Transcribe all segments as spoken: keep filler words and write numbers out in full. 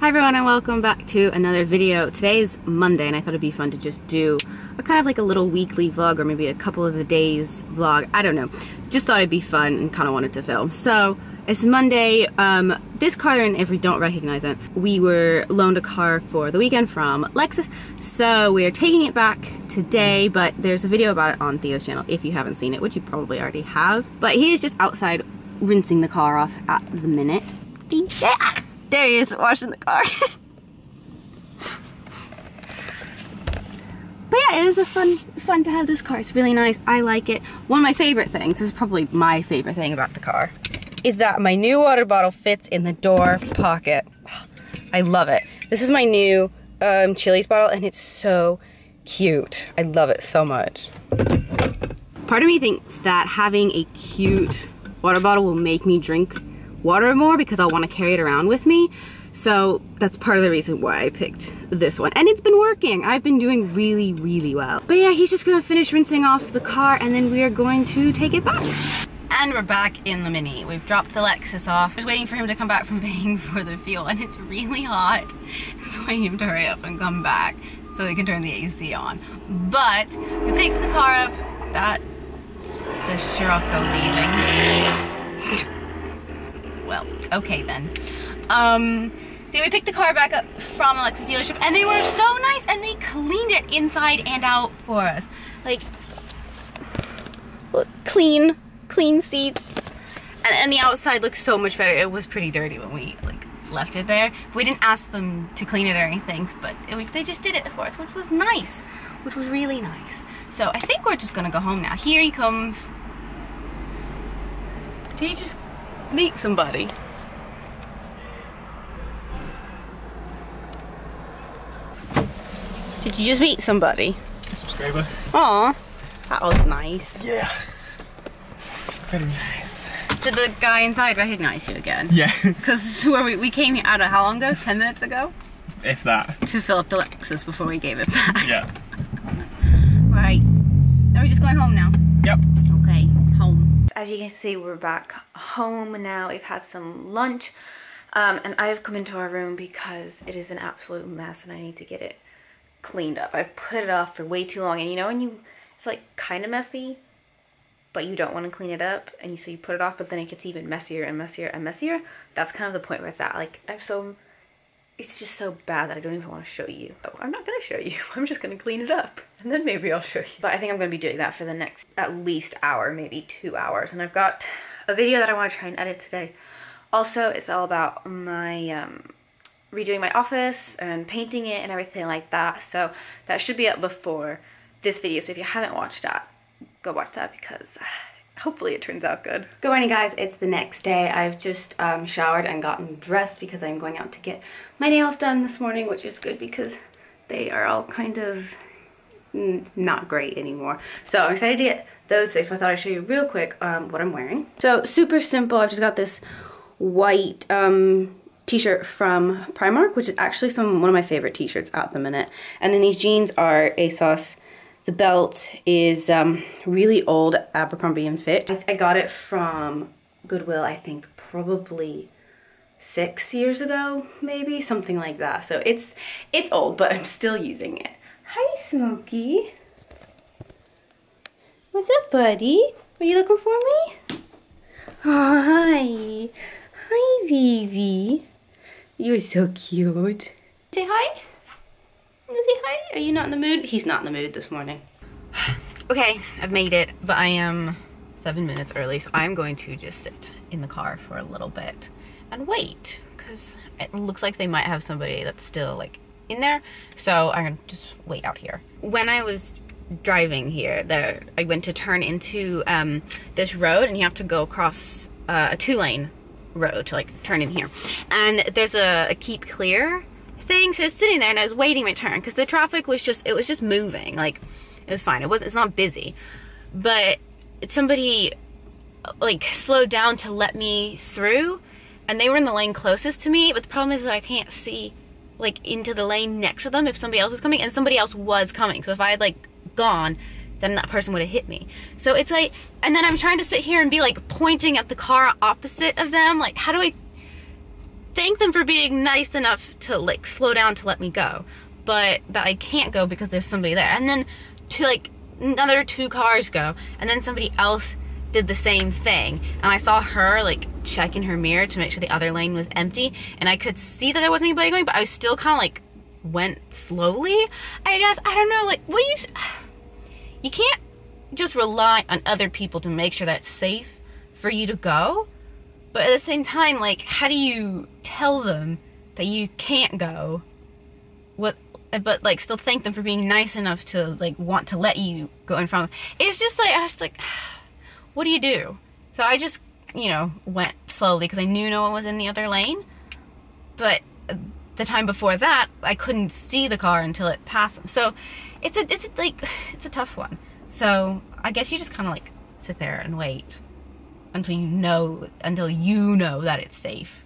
Hi everyone and welcome back to another video. Today is Monday and I thought it'd be fun to just do a kind of like a little weekly vlog or maybe a couple of a day's vlog. I don't know. Just thought it'd be fun and kind of wanted to film. So it's Monday. Um, this car, and if we don't recognize it, we were loaned a car for the weekend from Lexus. So we are taking it back today, but there's a video about it on Theo's channel if you haven't seen it, which you probably already have. But he is just outside rinsing the car off at the minute. There he is washing the car. But yeah, it was a fun, fun to have this car. It's really nice. I like it. One of my favorite things, this is probably my favorite thing about the car, is that my new water bottle fits in the door pocket. I love it. This is my new um, Chili's bottle and it's so cute. I love it so much. Part of me thinks that having a cute water bottle will make me drink water more because I'll want to carry it around with me. So that's part of the reason why I picked this one. And it's been working. I've been doing really, really well. But yeah, he's just going to finish rinsing off the car and then we are going to take it back. And we're back in the Mini. We've dropped the Lexus off. Just waiting for him to come back from paying for the fuel and it's really hot. So I need him to hurry up and come back so we can turn the A C on. But we picked the car up. That's the Scirocco leaving. Well, okay then. Um, so we picked the car back up from the Lexus dealership and they were so nice and they cleaned it inside and out for us. Like, clean. Clean seats, and, and the outside looks so much better. It was pretty dirty when we like left it there. We didn't ask them to clean it or anything, but it was, they just did it for us, which was nice, which was really nice. So I think we're just gonna go home now. Here he comes. Did he just meet somebody? Did you just meet somebody? A subscriber. Aw, that was nice. Yeah. Very nice. Did the guy inside recognize you again? Yeah. Because we, we came here, I don't know, how long ago? ten minutes ago? If that. To fill up the Lexus before we gave it back. Yeah. Right. Are we just going home now? Yep. Okay, home. As you can see, we're back home now. We've had some lunch. Um, and I have come into our room because it is an absolute mess and I need to get it cleaned up. I've put it off for way too long. And you know when you, it's like kind of messy, but you don't want to clean it up, and you, so you put it off, but then it gets even messier and messier and messier. That's kind of the point where it's at. Like, I'm so, it's just so bad that I don't even want to show you. But I'm not going to show you. I'm just going to clean it up, and then maybe I'll show you. But I think I'm going to be doing that for the next at least hour, maybe two hours. And I've got a video that I want to try and edit today. Also, it's all about my, um, redoing my office and painting it and everything like that. So that should be up before this video. So if you haven't watched that, go watch that because hopefully it turns out good. Good morning guys, it's the next day. I've just um, showered and gotten dressed because I'm going out to get my nails done this morning, which is good because they are all kind of not great anymore. So I'm excited to get those fixed, but I thought I'd show you real quick um, what I'm wearing. So super simple, I've just got this white um, t-shirt from Primark, which is actually some one of my favorite t-shirts at the minute. And then these jeans are ASOS. The belt is um, really old Abercrombie and Fitch. I, I got it from Goodwill, I think probably six years ago, maybe, something like that. So it's it's old, but I'm still using it. Hi, Smokey. What's up, buddy? Are you looking for me? Oh, hi. Hi, Vivi. You're so cute. Say hi. Is he high? Are you not in the mood? He's not in the mood this morning. Okay, I've made it, but I am seven minutes early, so I'm going to just sit in the car for a little bit and wait, because it looks like they might have somebody that's still like in there, so I'm gonna just wait out here. When I was driving here, there I went to turn into um, this road, and you have to go across uh, a two-lane road to like turn in here, and there's a, a keep clear thing, so I was sitting there and I was waiting my turn because the traffic was just, it was just moving. Like, it was fine. It wasn't, it's not busy. But somebody like slowed down to let me through and they were in the lane closest to me, but the problem is that I can't see like into the lane next to them if somebody else was coming, and somebody else was coming. So if I had like gone, then that person would have hit me. So it's like, and then I'm trying to sit here and be like pointing at the car opposite of them. Like, how do I thank them for being nice enough to like slow down to let me go, but that I can't go because there's somebody there. And then to like another two cars go, and then somebody else did the same thing, and I saw her like check in her mirror to make sure the other lane was empty, and I could see that there wasn't anybody going, but I was still kind of like went slowly, I guess. I don't know, like, what do you you can't just rely on other people to make sure that it's safe for you to go, but at the same time, like, how do you tell them that you can't go, what but like still thank them for being nice enough to like want to let you go in front of them? It's just like, I was like, what do you do? So I just, you know, went slowly because I knew no one was in the other lane. But the time before that, I couldn't see the car until it passed them. So it's a, it's a, like, it's a tough one. So I guess you just kind of like sit there and wait until you know, until you know that it's safe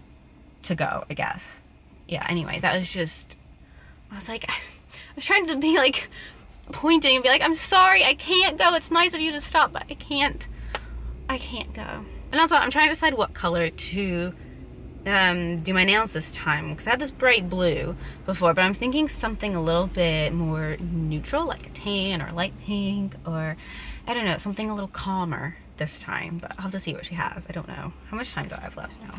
to go, I guess. Yeah, anyway, that was just, I was like, I was trying to be like pointing and be like, I'm sorry, I can't go. It's nice of you to stop, but I can't, I can't go. And also, I'm trying to decide what color to um, do my nails this time, because I had this bright blue before, but I'm thinking something a little bit more neutral, like a tan or light pink, or I don't know, something a little calmer this time, but I'll have to see what she has. I don't know. How much time do I have left now?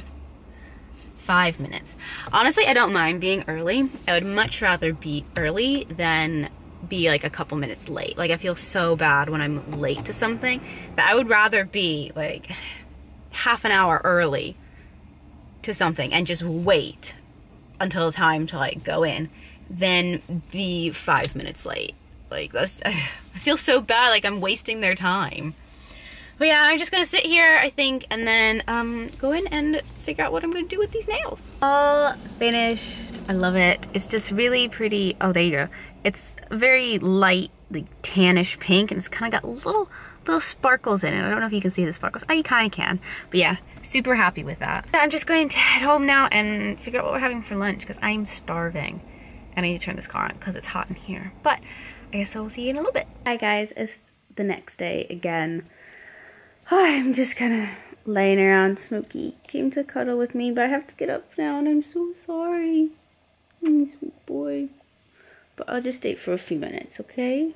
Five minutes. Honestly, I don't mind being early. I would much rather be early than be like a couple minutes late. Like, I feel so bad when I'm late to something that I would rather be like half an hour early to something and just wait until time to like go in than be five minutes late. Like, that's, I feel so bad, like I'm wasting their time. But yeah, I'm just gonna sit here, I think, and then um, go in and figure out what I'm gonna do with these nails. All finished. I love it. It's just really pretty. Oh, there you go. It's very light, like tannish pink, and it's kind of got little little sparkles in it. I don't know if you can see the sparkles. Oh, you kind of can. But yeah, super happy with that. I'm just going to head home now and figure out what we're having for lunch, because I'm starving and I need to turn this car on because it's hot in here. But I guess I'll see you in a little bit. Hi guys, it's the next day again. Oh, I'm just kind of laying around. Smokey came to cuddle with me, but I have to get up now and I'm so sorry. I'm a sweet boy. But I'll just stay for a few minutes, okay?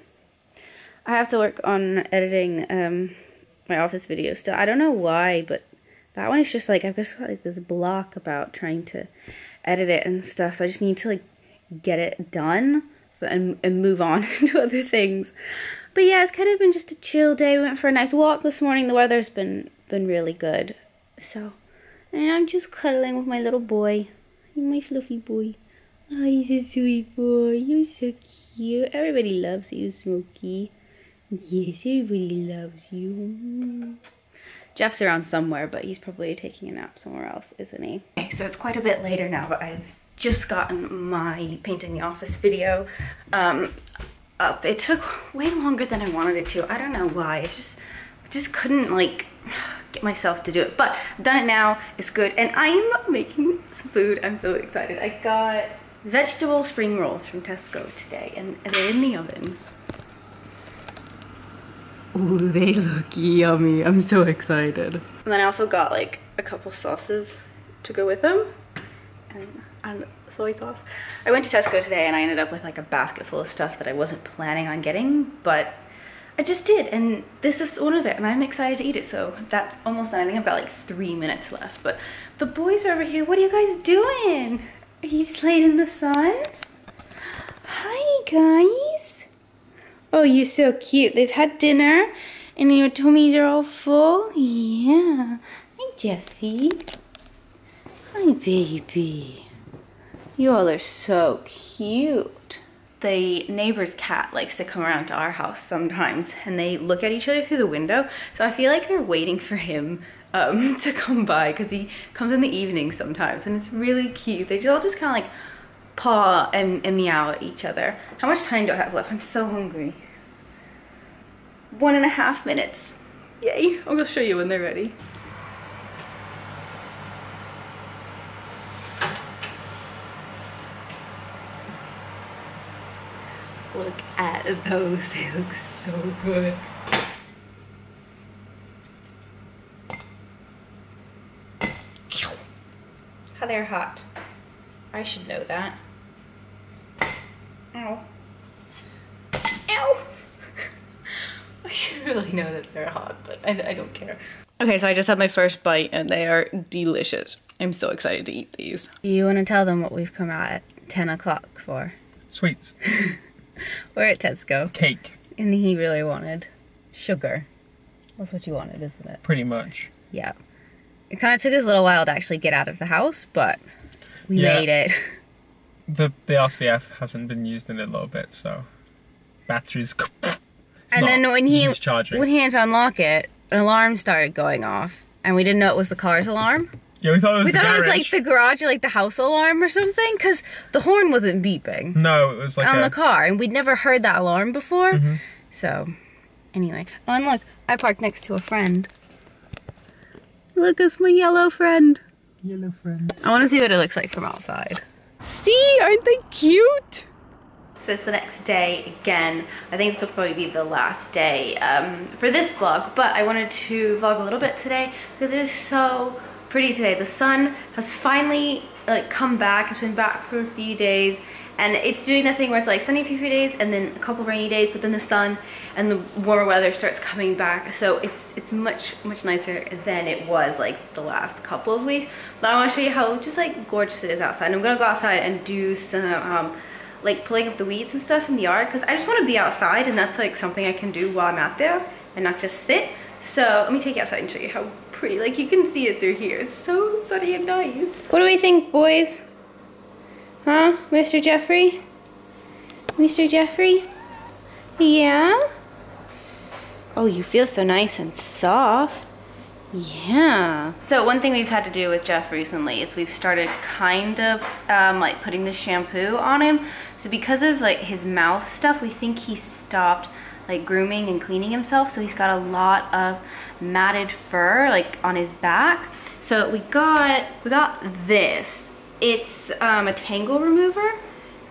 I have to work on editing um, my office video still. I don't know why, but that one is just like, I've just got like this block about trying to edit it and stuff. So I just need to like get it done so, and, and move on to other things. But yeah, it's kind of been just a chill day. We went for a nice walk this morning. The weather's been, been really good. So, and I'm just cuddling with my little boy. My fluffy boy. Oh, he's a sweet boy. You're so cute. Everybody loves you, Smokey. Yes, everybody loves you. Jeff's around somewhere, but he's probably taking a nap somewhere else, isn't he? Okay, so it's quite a bit later now, but I've just gotten my Painting the Office video um, up. It took way longer than I wanted it to. I don't know why. I just, I just couldn't, like, get myself to do it. But I've done it now. It's good. And I'm making some food. I'm so excited. I got vegetable spring rolls from Tesco today, and they're in the oven. Ooh, they look yummy. I'm so excited. And then I also got like a couple sauces to go with them, and, and soy sauce. I went to Tesco today and I ended up with like a basket full of stuff that I wasn't planning on getting, but I just did, and this is one of it, and I'm excited to eat it. So that's almost done. I think I've got like three minutes left, but the boys are over here. What are you guys doing? Are you slaying in the sun? Hi guys. Oh, you're so cute. They've had dinner and your tummies are all full. Yeah. Hi Jeffy. Hi baby. You all are so cute. The neighbor's cat likes to come around to our house sometimes, and they look at each other through the window, so I feel like they're waiting for him Um, to come by, because he comes in the evening sometimes, and it's really cute. They all just kind of like paw and, and meow at each other. How much time do I have left? I'm so hungry. One and a half minutes. Yay. I'll go show you when they're ready. Look at those. They look so good. They're hot. I should know that. Ow. Ow! I should really know that they're hot, but I, I don't care. Okay, so I just had my first bite and they are delicious. I'm so excited to eat these. Do you want to tell them what we've come out at ten o'clock for? Sweets. We're at Tesco. Cake. And he really wanted sugar. That's what you wanted, isn't it? Pretty much. Yeah. It kind of took us a little while to actually get out of the house, but we yeah. made it. The, the R C F hasn't been used in a little bit, so batteries. And not, then when he when he had to unlock it, an alarm started going off, and we didn't know it was the car's alarm. Yeah, we thought it was we the thought garage. It was like the garage or like the house alarm or something, because the horn wasn't beeping. No, it was like on a... the car, and we'd never heard that alarm before. Mm-hmm. So, anyway, oh, and look, I parked next to a friend. Look, it's my yellow friend. Yellow friend. I want to see what it looks like from outside. See, aren't they cute? So it's the next day again. I think this will probably be the last day um, for this vlog, but I wanted to vlog a little bit today because it is so pretty today. The sun has finally like come back. It's been back for a few days, and it's doing that thing where it's like sunny for a few days and then a couple rainy days, but then the sun and the warmer weather starts coming back. So it's it's much, much nicer than it was like the last couple of weeks. But I want to show you how just like gorgeous it is outside. And I'm gonna go outside and do some um, like pulling up the weeds and stuff in the yard, because I just want to be outside, and that's like something I can do while I'm out there and not just sit. So let me take you outside and show you how pretty, like you can see it through here. It's so sunny and nice. What do we think, boys? Huh? Mister Jeffrey? Mister Jeffrey? Yeah? Oh, you feel so nice and soft. Yeah. So one thing we've had to do with Jeff recently is we've started kind of um, like putting the shampoo on him. So because of like his mouth stuff, we think he stopped like grooming and cleaning himself. So he's got a lot of matted fur like on his back. So we got, we got this. It's um, a tangle remover,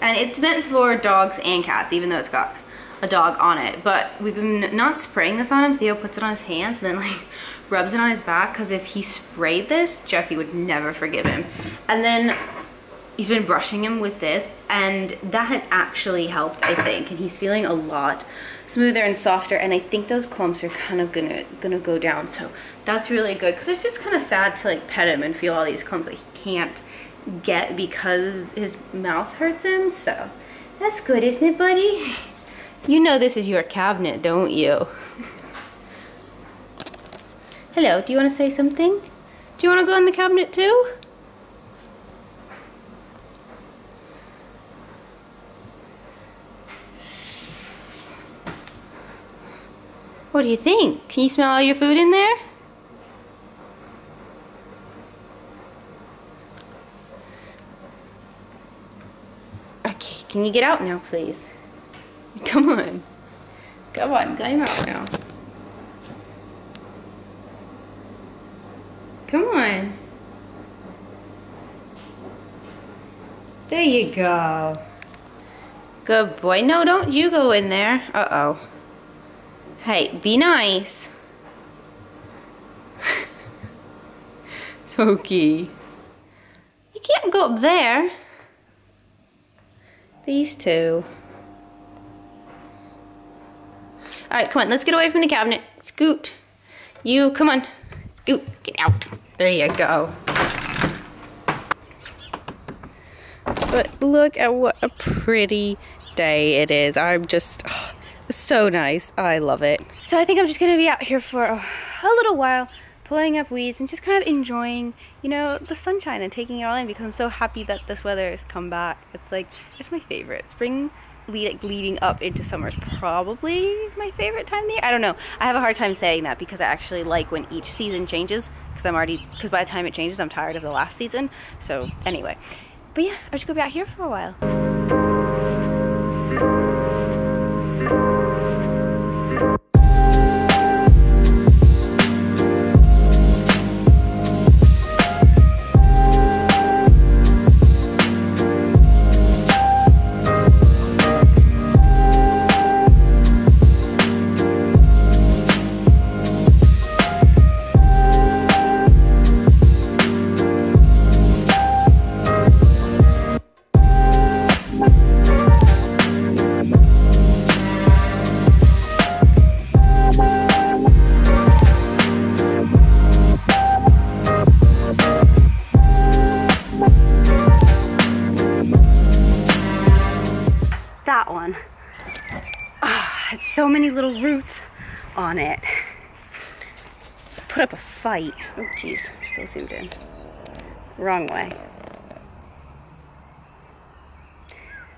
and it's meant for dogs and cats, even though it's got a dog on it. But we've been not spraying this on him. Theo puts it on his hands and then like rubs it on his back, because if he sprayed this, Jeffy would never forgive him. And then he's been brushing him with this, and that had actually helped, I think, and he's feeling a lot smoother and softer, and I think those clumps are kind of gonna gonna go down. So that's really good, because it's just kind of sad to like pet him and feel all these clumps that he can't get because his mouth hurts him. So that's good, isn't it, buddy? You know this is your cabinet, don't you? Hello, do you want to say something? Do you want to go in the cabinet too? What do you think? Can you smell all your food in there? Okay, can you get out now, please? Come on. Come on, get him out now. Come on. There you go. Good boy. No, don't you go in there. Uh-oh. Hey, be nice. Smokey. You can't go up there. These two. Alright, come on, let's get away from the cabinet. Scoot. You, come on. Scoot, get out. There you go. But look at what a pretty day it is. I'm just, oh, so nice. I love it. So I think I'm just going to be out here for a, a little while, pulling up weeds and just kind of enjoying, you know, the sunshine and taking it all in, because I'm so happy that this weather has come back. It's like, it's my favorite. Spring Lead, leading up into summer is probably my favorite time of the year. I don't know. I have a hard time saying that, because I actually like when each season changes, because I'm already, because by the time it changes, I'm tired of the last season. So anyway, but yeah, I'm just gonna be out here for a while. that one. Oh, it's so many little roots on it. Put up a fight. Oh geez, still zoomed in. Wrong way.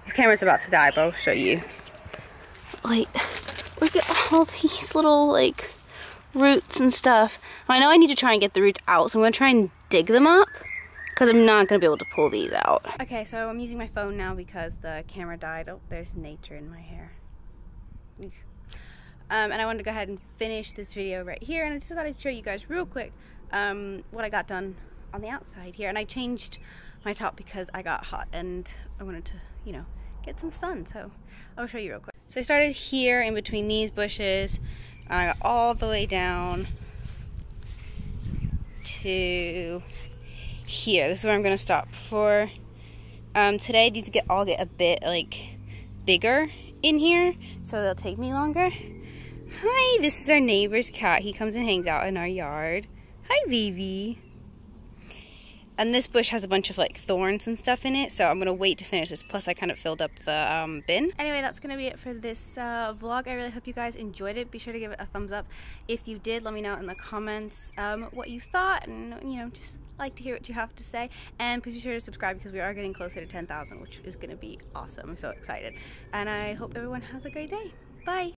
This camera's about to die, but I'll show you. Like, look at all these little like roots and stuff. I know I need to try and get the roots out, so I'm gonna try and dig them up, because I'm not gonna be able to pull these out. Okay, so I'm using my phone now because the camera died. Oh, there's nature in my hair. Um, and I wanted to go ahead and finish this video right here, and I just thought I'd show you guys real quick um, what I got done on the outside here. And I changed my top because I got hot and I wanted to, you know, get some sun, so I'll show you real quick. So I started here in between these bushes, and I got all the way down to here. This is where I'm gonna stop for um, today. I need to get all get a bit like bigger in here, so they'll take me longer. Hi, this is our neighbor's cat. He comes and hangs out in our yard. Hi, Vivi. And this bush has a bunch of like thorns and stuff in it, so I'm gonna wait to finish this. Plus I kind of filled up the um, bin. Anyway, that's gonna be it for this uh, vlog. I really hope you guys enjoyed it. Be sure to give it a thumbs up. If you did, let me know in the comments um, what you thought, and you know, just like to hear what you have to say. And please be sure to subscribe because we are getting closer to ten thousand, which is gonna be awesome. I'm so excited. And I hope everyone has a great day. Bye.